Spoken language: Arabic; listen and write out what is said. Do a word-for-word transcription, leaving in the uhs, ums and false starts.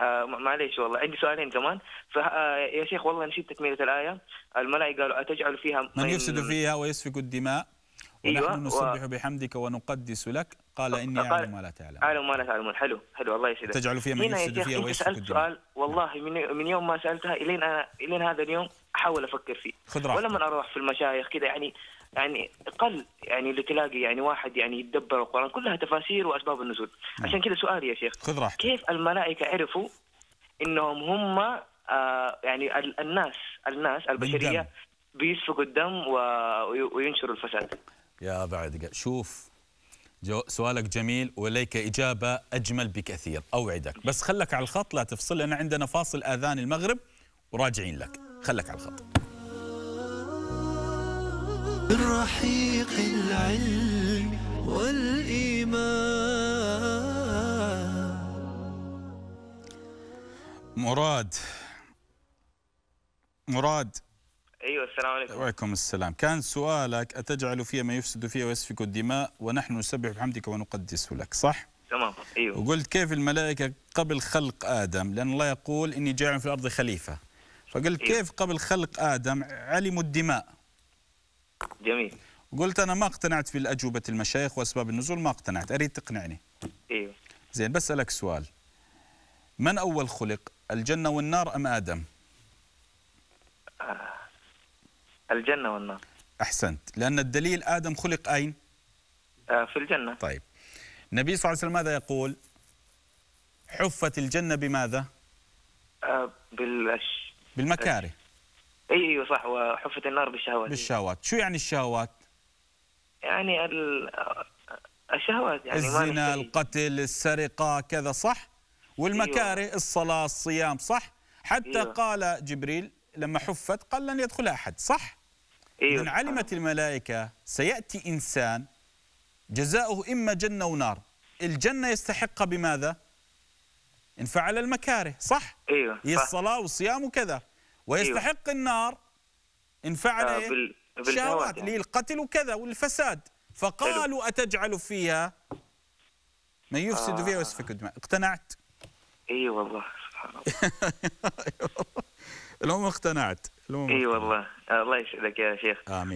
آه معليش والله عندي سؤالين كمان. فيا شيخ والله نسيت تكمله الايه، الملائكه قالوا اتجعل فيها من يفسد فيها ويسفك الدماء ونحن نسبح بحمدك ونقدس لك قال إني أعلم ما لا تعلم. أعلم ما لا تعلمون. حلو حلو الله يسعدك. تجعل فيها من يفسد فيها ويسفك الدماء. سألت سؤال والله من من يوم ما سألتها إلين أنا إلين هذا اليوم أحاول أفكر فيه. خذ راحتك. ولما أروح في المشايخ كذا يعني يعني قل يعني اللي تلاقي يعني واحد يعني يتدبر القرآن، كلها تفاسير وأسباب النزول. عشان كذا سؤالي يا شيخ. خذ راحتك. كيف الملائكة عرفوا إنهم هم آه يعني الناس الناس البشرية بيسفكوا الدم وينشروا الفساد؟ يا بعد شوف سؤالك جميل وليك إجابة أجمل بكثير، أوعدك، بس خلك على الخط لا تفصل لأن عندنا فاصل آذان المغرب وراجعين لك، خلك على الخط. رحيق العلم والإيمان. مراد مراد ايوه السلام عليكم. وعليكم السلام. كان سؤالك اتجعل فيها ما يفسد فيها ويسفك الدماء ونحن نسبح بحمدك ونقدس لك، صح؟ تمام ايوه. وقلت كيف الملائكه قبل خلق ادم، لان الله يقول اني جاعل في الارض خليفه، فقلت أيوة. كيف قبل خلق ادم علموا الدماء؟ جميل. وقلت انا ما اقتنعت في الاجوبه المشايخ واسباب النزول، ما اقتنعت، اريد تقنعني. ايوه زين. بسالك سؤال، من اول خلق، الجنه والنار ام ادم؟ آه. الجنة والنار. أحسنت، لأن الدليل آدم خلق أين؟ آه في الجنة. طيب النبي صلى الله عليه وسلم ماذا يقول؟ حفت الجنة بماذا؟ آه بالأش... بالمكاره. أيوه صح. وحفت النار بالشهوات. بالشهوات. شو يعني الشهوات؟ يعني ال... الشهوات يعني الزنا، القتل، السرقة، كذا صح؟ والمكاره أيوة. الصلاة، الصيام صح؟ حتى أيوة. قال جبريل لما حفت قال لن يدخل أحد صح؟ إذن علمت الملائكة سيأتي إنسان جزاؤه إما جنة ونار، الجنة يستحقها بماذا؟ إن فعل المكاره صح؟ أيوه هي الصلاة والصيام وكذا، ويستحق النار إن فعل إيه؟ الشهوات اللي هي القتل وكذا والفساد، فقالوا أتجعل فيها من يفسد فيها ويسفك الدماء. اقتنعت؟ أيوه والله سبحان الله. الأم اقتنعت. اي والله الله يسعدك يا شيخ. امين.